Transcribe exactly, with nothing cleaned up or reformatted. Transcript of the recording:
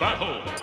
battle.